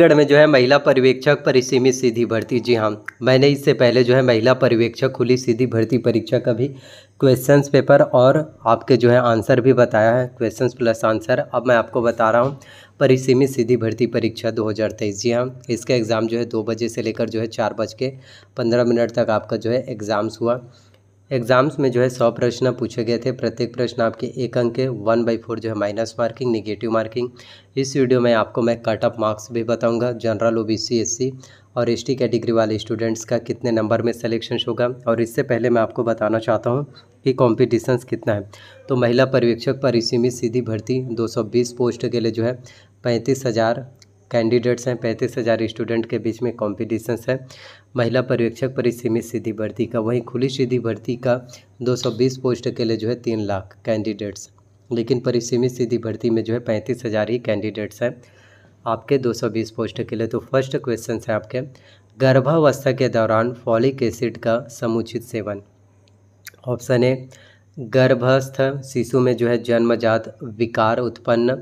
रायगढ़ में जो है महिला पर्यवेक्षक परिसीमित सीधी भर्ती, जी हाँ, मैंने इससे पहले जो है महिला पर्यवेक्षक खुली सीधी भर्ती परीक्षा का भी क्वेश्चंस पेपर और आपके जो है आंसर भी बताया है, क्वेश्चंस प्लस आंसर। अब मैं आपको बता रहा हूँ परिसीमित सीधी भर्ती परीक्षा 2023, जी हाँ, इसका एग्ज़ाम जो है 2 बजे से लेकर जो है 4:15 तक आपका जो है एग्ज़ाम्स हुआ। एग्ज़ाम्स में जो है 100 प्रश्न पूछे गए थे, प्रत्येक प्रश्न आपके एक अंक के 1/4 जो है माइनस मार्किंग, नेगेटिव मार्किंग। इस वीडियो में आपको मैं कट ऑफ मार्क्स भी बताऊंगा, जनरल ओबीसी एससी और एसटी कैटेगरी वाले स्टूडेंट्स का कितने नंबर में सिलेक्शन होगा। और इससे पहले मैं आपको बताना चाहता हूं कि कॉम्पिटिशन्स कितना है। तो महिला पर्यवेक्षक परिसीमित सीधी भर्ती 220 पोस्ट के लिए जो है 35,000 कैंडिडेट्स हैं, 35,000 स्टूडेंट के बीच में कॉम्पिटिशन्स है महिला पर्यवेक्षक परिसीमित सीधी भर्ती का। वहीं खुली सीधी भर्ती का 220 पोस्ट के लिए जो है 3 लाख कैंडिडेट्स, लेकिन परिसीमित सीधी भर्ती में जो है 35,000 ही कैंडिडेट्स हैं आपके 220 पोस्ट के लिए। तो फर्स्ट क्वेश्चन है आपके, गर्भावस्था के दौरान फॉलिक एसिड का समुचित सेवन। ऑप्शन ए, गर्भस्थ शिशु में जो है जन्मजात विकार उत्पन्न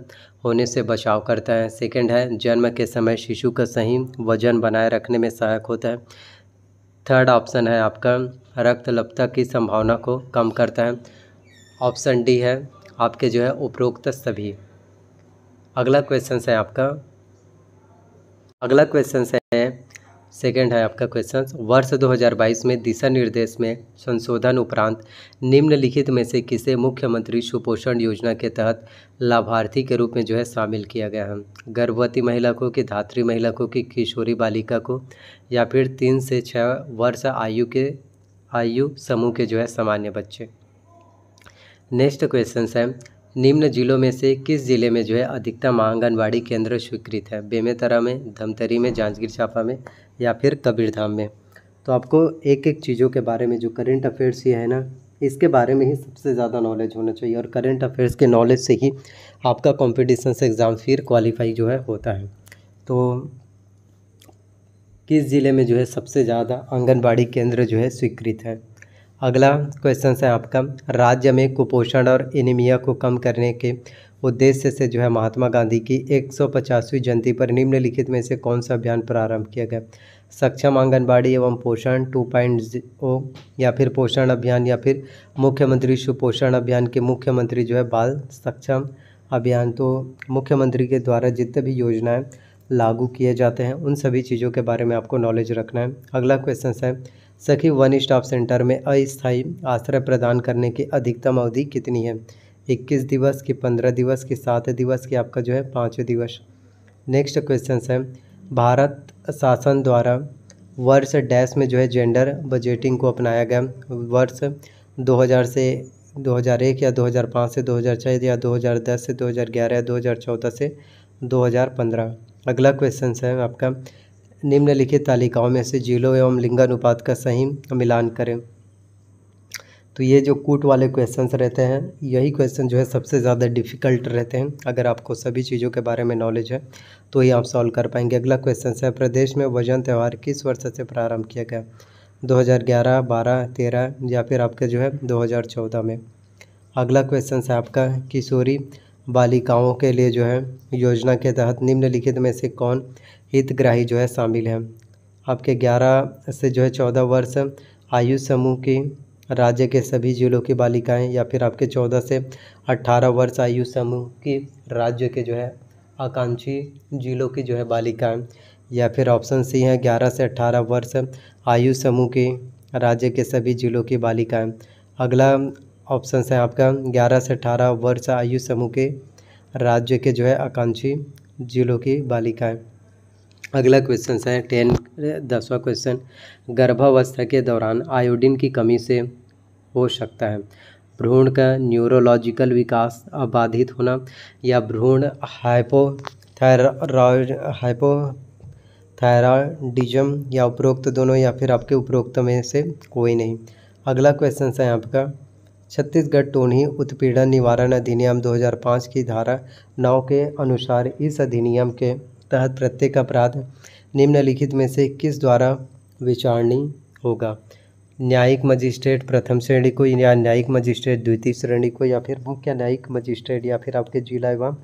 होने से बचाव करता है। सेकंड है, जन्म के समय शिशु का सही वजन बनाए रखने में सहायक होता है। थर्ड ऑप्शन है आपका, रक्तलपता की संभावना को कम करता है। ऑप्शन डी है आपके जो है उपरोक्त सभी। अगला क्वेश्चन है सेकेंड है आपका क्वेश्चन, वर्ष 2022 में दिशा निर्देश में संशोधन उपरांत निम्नलिखित में से किसे मुख्यमंत्री सुपोषण योजना के तहत लाभार्थी के रूप में जो है शामिल किया गया है? गर्भवती महिला को, कि धात्री महिला को, कि किशोरी बालिका को, या फिर 3 से 6 वर्ष आयु समूह के जो है सामान्य बच्चे। नेक्स्ट क्वेश्चन है, निम्न जिलों में से किस जिले में जो है अधिकतम आंगनबाड़ी केंद्र स्वीकृत है? बेमेतरा में, धमतरी में, जांजगीर चापा में, या फिर कबीरधाम में। तो आपको एक एक चीज़ों के बारे में जो करंट अफेयर्स ये है ना, इसके बारे में ही सबसे ज़्यादा नॉलेज होना चाहिए, और करंट अफेयर्स के नॉलेज से ही आपका कॉम्पिटिशन से एग्ज़ाम फिर क्वालिफाई जो है होता है। तो किस ज़िले में जो है सबसे ज़्यादा आंगनबाड़ी केंद्र जो है स्वीकृत है। अगला क्वेश्चन है आपका, राज्य में कुपोषण और एनीमिया को कम करने के उद्देश्य से जो है महात्मा गांधी की 150वीं जयंती पर निम्नलिखित में से कौन सा अभियान प्रारंभ किया गया? सक्षम आंगनबाड़ी एवं पोषण 2.0, या फिर पोषण अभियान, या फिर मुख्यमंत्री सुपोषण अभियान के मुख्यमंत्री जो है बाल सक्षम अभियान। तो मुख्यमंत्री के द्वारा जितने भी योजनाएँ लागू किए जाते हैं उन सभी चीज़ों के बारे में आपको नॉलेज रखना है। अगला क्वेश्चन है, सखी वन स्टॉप सेंटर में अस्थायी आश्रय प्रदान करने की अधिकतम अवधि कितनी है? 21 दिवस की, 15 दिवस की, 7 दिवस की, आपका जो है 5 दिवस। नेक्स्ट क्वेश्चन है, भारत शासन द्वारा वर्ष डैश में जो है जेंडर बजटिंग को अपनाया गया। वर्ष 2000 से 2001, या 2005 से 2006, या 2010 से 2011, या 2014 से 2015। अगला क्वेश्चन है आपका, निम्नलिखित तालिकाओं में से जिलों एवं लिंगानुपात का सही मिलान करें। तो ये जो कूट वाले क्वेश्चंस रहते हैं, यही क्वेश्चन जो है सबसे ज़्यादा डिफ़िकल्ट रहते हैं। अगर आपको सभी चीज़ों के बारे में नॉलेज है तो ये आप सॉल्व कर पाएंगे। अगला क्वेश्चन है, प्रदेश में वजन त्योहार किस वर्ष से प्रारंभ किया गया? 2011, 12, 13, या फिर आपके जो है 2014 में। अगला क्वेश्चन है आपका, किशोरी बालिकाओं के लिए जो है योजना के तहत निम्नलिखित में से कौन हितग्राही जो है शामिल है? आपके 11 से जो है 14 वर्ष आयु समूह की राज्य के सभी जिलों की बालिकाएं, या फिर आपके 14 से 18 वर्ष आयु समूह की राज्य के जो है आकांक्षी जिलों की जो है बालिकाएं, या फिर ऑप्शन सी है 11 से 18 वर्ष आयु समूह की राज्य के सभी जिलों की बालिकाएं। अगला ऑप्शन है आपका, 11 से 18 वर्ष आयु समूह के राज्य के जो है आकांक्षी जिलों की बालिकाएं। अगला क्वेश्चन है 10वां क्वेश्चन, गर्भावस्था के दौरान आयोडीन की कमी से हो सकता है भ्रूण का न्यूरोलॉजिकल विकास अबाधित होना, या भ्रूण हाइपोथायराइडिज्म, या उपरोक्त दोनों, या फिर आपके उपरोक्त में से कोई नहीं। अगला क्वेश्चन है आपका, छत्तीसगढ़ टोनही उत्पीड़न निवारण अधिनियम 2005 की धारा 9 के अनुसार इस अधिनियम के तहत प्रत्येक अपराध निम्नलिखित में से किस द्वारा विचारणीय होगा? न्यायिक मजिस्ट्रेट प्रथम श्रेणी को, या न्यायिक मजिस्ट्रेट द्वितीय श्रेणी को, या फिर मुख्य न्यायिक मजिस्ट्रेट, या फिर आपके जिला एवं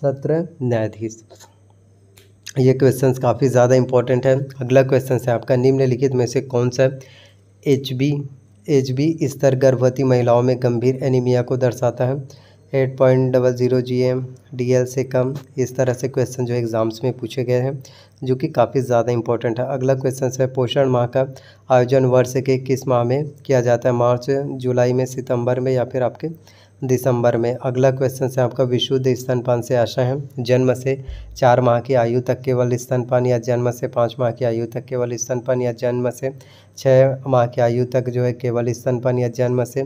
सत्र न्यायाधीश। ये क्वेश्चन काफ़ी ज़्यादा इंपॉर्टेंट है। अगला क्वेश्चन है आपका, निम्नलिखित में से कौन सा एच बी स्तर गर्भवती महिलाओं में गंभीर एनीमिया को दर्शाता है? 8.00 GM DL से कम। इस तरह से क्वेश्चन जो एग्ज़ाम्स में पूछे गए हैं जो कि काफ़ी ज़्यादा इंपॉर्टेंट है। अगला क्वेश्चन है, पोषण माह का आयोजन वर्ष के किस माह में किया जाता है? मार्च, जुलाई में, सितंबर में या फिर आपके दिसंबर में। अगला क्वेश्चन है आपका, विशुद्ध स्तनपान से आशा है? जन्म से 4 माह की आयु तक केवल स्तनपान, या जन्म से 5 माह की आयु तक केवल स्तनपान, या जन्म से 6 माह की आयु तक जो है केवल स्तनपान, या जन्म से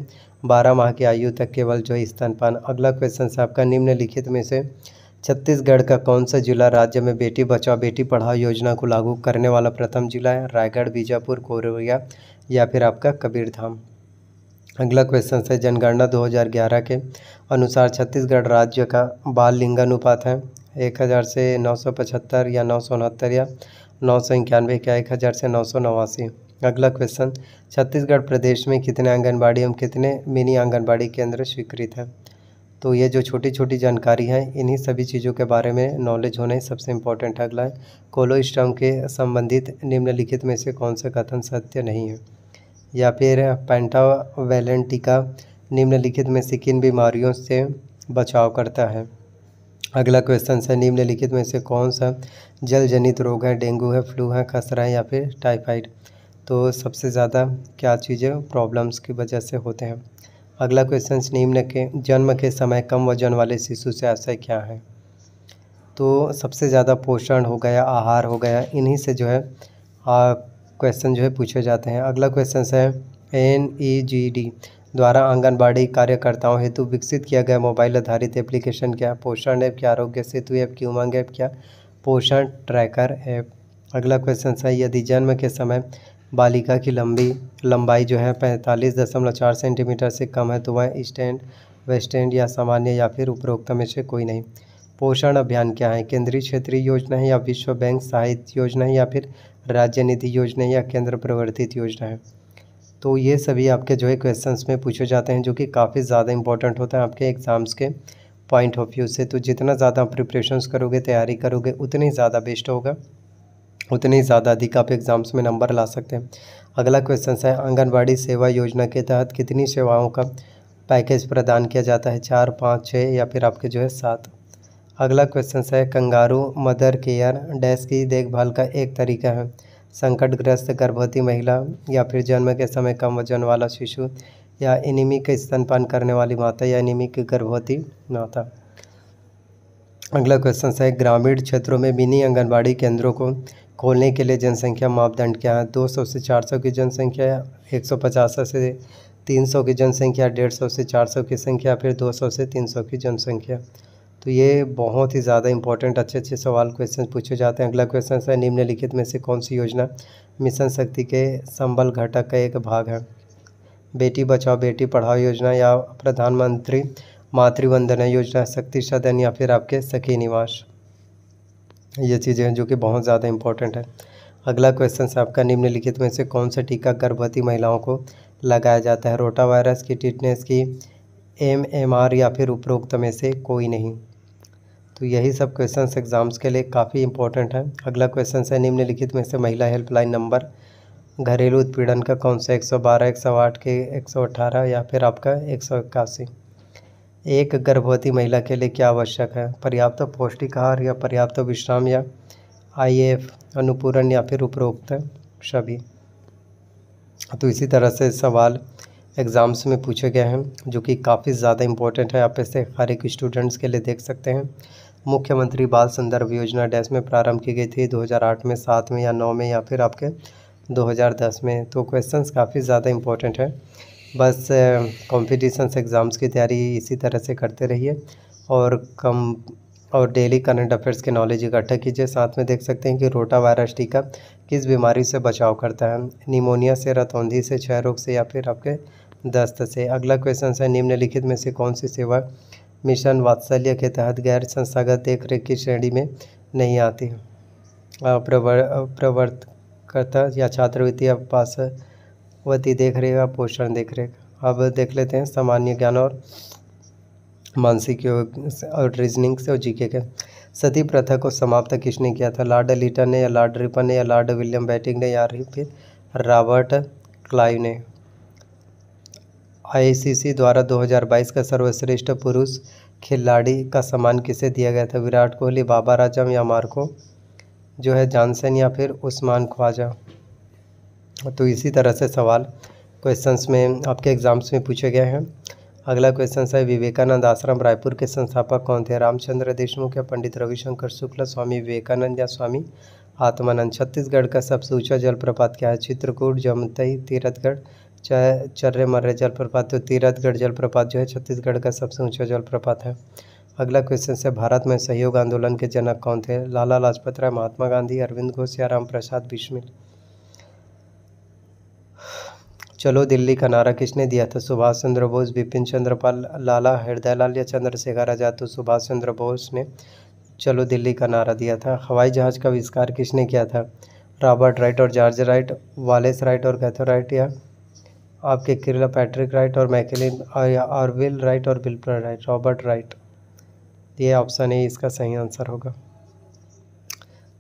12 माह की आयु तक केवल जो है स्तनपान। अगला क्वेश्चन है आपका, निम्नलिखित में से छत्तीसगढ़ का कौन सा जिला राज्य में बेटी बचाओ बेटी पढ़ाओ योजना को लागू करने वाला प्रथम जिला है? रायगढ़, बीजापुर, कोरबा या फिर आपका कबीरधाम। अगला क्वेश्चन है, जनगणना 2011 के अनुसार छत्तीसगढ़ राज्य का बाल लिंगानुपात है? 1000 से 975 या 969 या 991 या 1000 से 989। अगला क्वेश्चन, छत्तीसगढ़ प्रदेश में कितने आंगनबाड़ी एवं कितने मिनी आंगनबाड़ी केंद्र स्वीकृत हैं? तो ये जो छोटी छोटी जानकारी है इन्हीं सभी चीज़ों के बारे में नॉलेज होना ही सबसे इम्पोर्टेंट है। अगला है, कोलोस्टम के संबंधित निम्नलिखित में से कौन सा कथन सत्य नहीं है? या फिर पैंटावेलेंट टीका निम्नलिखित में से किन बीमारियों से बचाव करता है? अगला क्वेश्चन है, निम्नलिखित में से कौन सा जल जनित रोग है? डेंगू है, फ्लू है, खसरा है या फिर टाइफाइड। तो सबसे ज़्यादा क्या चीज़ें प्रॉब्लम्स की वजह से होते हैं। अगला क्वेश्चन, निम्न के जन्म के समय कम वजन वाले शिशु से आशय क्या है? तो सबसे ज़्यादा पोषण हो गया, आहार हो गया, इन्हीं से जो है क्वेश्चन जो है पूछे जाते हैं। अगला क्वेश्चन है, NEGD द्वारा आंगनबाड़ी कार्यकर्ताओं हेतु विकसित किया गया मोबाइल आधारित एप्लीकेशन क्या? पोषण ऐप, क्या आरोग्य सेतु ऐप, की उमंग ऐप, क्या पोषण ट्रैकर ऐप। अगला क्वेश्चन है, यदि जन्म के समय बालिका की लंबाई जो है 45.4 सेंटीमीटर से कम है तो वह स्टैंड, वेस्ट एंड या सामान्य या फिर उपरोक्त में से कोई नहीं। पोषण अभियान क्या है? केंद्रीय क्षेत्रीय योजना है, या विश्व बैंक सहायता योजना है, या फिर राज्य निधि योजना है, या केंद्र प्रवर्तित योजना है। तो ये सभी आपके जो है क्वेश्चंस में पूछे जाते हैं जो कि काफ़ी ज़्यादा इंपॉर्टेंट होता है आपके एग्ज़ाम्स के पॉइंट ऑफ व्यू से। तो जितना ज़्यादा आप प्रिपरेशंस करोगे, तैयारी करोगे, उतनी ज़्यादा बेस्ट होगा, उतने ज़्यादा अधिक आप एग्ज़ाम्स में नंबर ला सकते हैं। अगला क्वेश्चन है, आंगनबाड़ी सेवा योजना के तहत कितनी सेवाओं का पैकेज प्रदान किया जाता है? 4, 5, 6 या फिर आपके जो है 7। अगला क्वेश्चन है, कंगारू मदर केयर डैश की देखभाल का एक तरीका है? संकटग्रस्त गर्भवती महिला, या फिर जन्म के समय कम वजन वाला शिशु, या एनीमिक स्तनपान करने वाली माता, या एनीमिक गर्भवती माता। अगला क्वेश्चन है, ग्रामीण क्षेत्रों में मिनी आंगनबाड़ी केंद्रों को खोलने के लिए जनसंख्या मापदंड क्या है? 200 से 400 की जनसंख्या, 150 से 300 की जनसंख्या, 150 से 400 की संख्या, फिर 200 से 300 की जनसंख्या। तो ये बहुत ही ज़्यादा इंपॉर्टेंट अच्छे अच्छे सवाल क्वेश्चन पूछे जाते हैं। अगला क्वेश्चन है, निम्नलिखित में से कौन सी योजना मिशन शक्ति के संबल घटक का एक भाग है? बेटी बचाओ बेटी पढ़ाओ योजना, या प्रधानमंत्री मातृवंदना योजना, शक्ति सदन या फिर आपके सखी निवास। ये चीज़ें हैं जो कि बहुत ज़्यादा इंपॉर्टेंट है। अगला क्वेश्चन है आपका, निम्नलिखित में से कौन सा टीका गर्भवती महिलाओं को लगाया जाता है? रोटा वायरस की, टिटनेस की, MMR या फिर उपरोक्त में से कोई नहीं। तो यही सब क्वेश्चंस एग्ज़ाम्स के लिए काफ़ी इंपॉर्टेंट है। अगला क्वेश्चन है, निम्नलिखित में से महिला हेल्पलाइन नंबर घरेलू उत्पीड़न का कौन सा? 112, 108 के, 118 या फिर आपका 181। एक गर्भवती महिला के लिए क्या आवश्यक है? पर्याप्त पौष्टिक आहार, या पर्याप्त विश्राम, या IF अनुपूरन या फिर उपरोक्त सभी। तो इसी तरह से सवाल एग्ज़ाम्स में पूछे गए हैं जो कि काफ़ी ज़्यादा इंपॉर्टेंट है। आप ऐसे हर एक स्टूडेंट्स के लिए देख सकते हैं। मुख्यमंत्री बाल संदर्भ योजना डैश में प्रारंभ की गई थी? 2008 में, 7 में या 9 में या फिर आपके 2010 में। तो क्वेश्चंस काफ़ी ज़्यादा इंपॉर्टेंट है। बस कॉम्पिटिशन्स एग्ज़ाम्स की तैयारी इसी तरह से करते रहिए और डेली करंट अफेयर्स के नॉलेज इकट्ठा कीजिए। साथ में देख सकते हैं कि रोटा वायरस टीका किस बीमारी से बचाव करता है? निमोनिया से, रतौंधी से, क्षय रोग से या फिर आपके दस्त से। अगला क्वेश्चन है, निम्नलिखित में से कौन सी सेवा मिशन वात्सल्य के तहत गैर संस्थागत देखरेख की श्रेणी में नहीं आती? प्रवर्तकता या छात्रवृत्ति या पार्श्ववृत्ति देखरेख या पोषण देखरेख। अब देख लेते हैं सामान्य ज्ञान और मानसिक योग और रीजनिंग से और GK के। सती प्रथा को समाप्त किसने किया था? लॉर्ड लिटन ने या लॉर्ड रिपन ने या लॉर्ड विलियम बेंटिक ने या फिर रॉबर्ट क्लाइव ने। आईसीसी द्वारा 2022 का सर्वश्रेष्ठ पुरुष खिलाड़ी का सम्मान किसे दिया गया था? विराट कोहली, बाबर आजम या मार्को जो है जॉनसन या फिर उस्मान ख्वाजा। तो इसी तरह से सवाल क्वेश्चंस में आपके एग्ज़ाम्स में पूछे गए हैं। अगला क्वेश्चन है विवेकानंद आश्रम रायपुर के संस्थापक कौन थे? रामचंद्र देशमुख या पंडित रविशंकर शुक्ल, स्वामी विवेकानंद या स्वामी आत्मानंद। छत्तीसगढ़ का सबसे ऊंचा जलप्रपात क्या है? चित्रकूट, जमतई, तीरथगढ़, चर्रे मर्रे जलप्रपात। तो तीरथगढ़ जलप्रपात जो है छत्तीसगढ़ का सबसे ऊंचा जलप्रपात है। अगला क्वेश्चन है भारत में सहयोग आंदोलन के जनक कौन थे? लाला लाजपत राय, महात्मा गांधी, अरविंद घोष या राम प्रसाद बिस्मिल। चलो दिल्ली का नारा किसने दिया था? सुभाष चंद्र बोस, बिपिन चंद्र पाल, लाला हृदयलाल या चंद्रशेखर आज़ाद। तो सुभाष चंद्र बोस ने चलो दिल्ली का नारा दिया था। हवाई जहाज़ का आविष्कार किसने किया था? रॉबर्ट राइट और जॉर्ज राइट, वालेस राइट और कैथो राइट या आपके किरला पैट्रिक राइट और मैकेलिन और विल राइट और विल्पर राइट। रॉबर्ट राइट, ये ऑप्शन ए इसका सही आंसर होगा।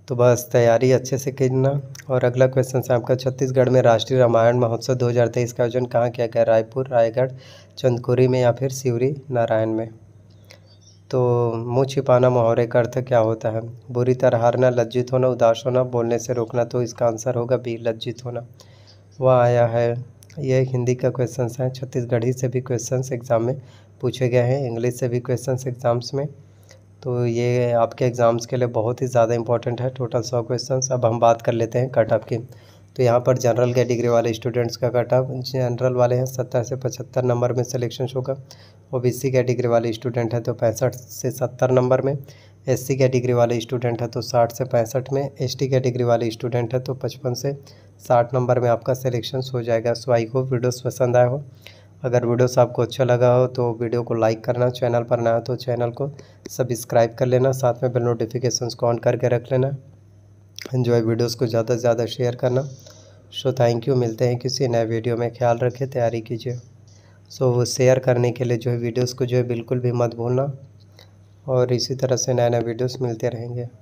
तो बस तैयारी अच्छे से करना। और अगला क्वेश्चन है आपका छत्तीसगढ़ में राष्ट्रीय रामायण महोत्सव 2023 का आयोजन कहाँ किया गया? रायपुर, रायगढ़, चंदखुरी में या फिर सिवरी नारायण में। तो मुँह छिपाना मुहावरे का अर्थ क्या होता है? बुरी तरह हारना, लज्जित होना, उदास होना, बोलने से रोकना। तो इसका आंसर होगा बी लज्जित होना। वह आया है यह हिंदी का क्वेश्चन है। छत्तीसगढ़ी से भी क्वेश्चन एग्ज़ाम में पूछे गए हैं, इंग्लिश से भी क्वेश्चन एग्ज़ाम्स में। तो ये आपके एग्ज़ाम्स के लिए बहुत ही ज़्यादा इंपॉर्टेंट है। Total 100 questions. अब हम बात कर लेते हैं कट ऑफ की। तो यहाँ पर जनरल कैटेगरी वाले स्टूडेंट्स का कट ऑफ, जनरल वाले हैं 70 से 75 नंबर में सिलेक्शन होगा। ओबीसी कैटेगरी वाले स्टूडेंट हैं तो 65 से 70 नंबर में, एससी कैटेगरी वाले स्टूडेंट हैं तो 60 से 65 में, एसटी कैटेगरी वाले स्टूडेंट हैं तो 55 से 60 नंबर में आपका सिलेक्शन हो जाएगा। सो आई होप वीडियोस पसंद आए हो। अगर वीडियोस आपको अच्छा लगा हो तो वीडियो को लाइक करना, चैनल पर नया हो तो चैनल को सब्सक्राइब कर लेना, साथ में बेल नोटिफिकेशंस को ऑन करके रख लेना। एंजॉय वीडियोस को ज़्यादा से ज़्यादा शेयर करना। सो थैंक यू, मिलते हैं किसी नए वीडियो में। ख्याल रखें, तैयारी कीजिए। सो शेयर करने के लिए जो है वीडियोज़ को जो है बिल्कुल भी मत भूलना। और इसी तरह से नए नए वीडियोज़ मिलते रहेंगे।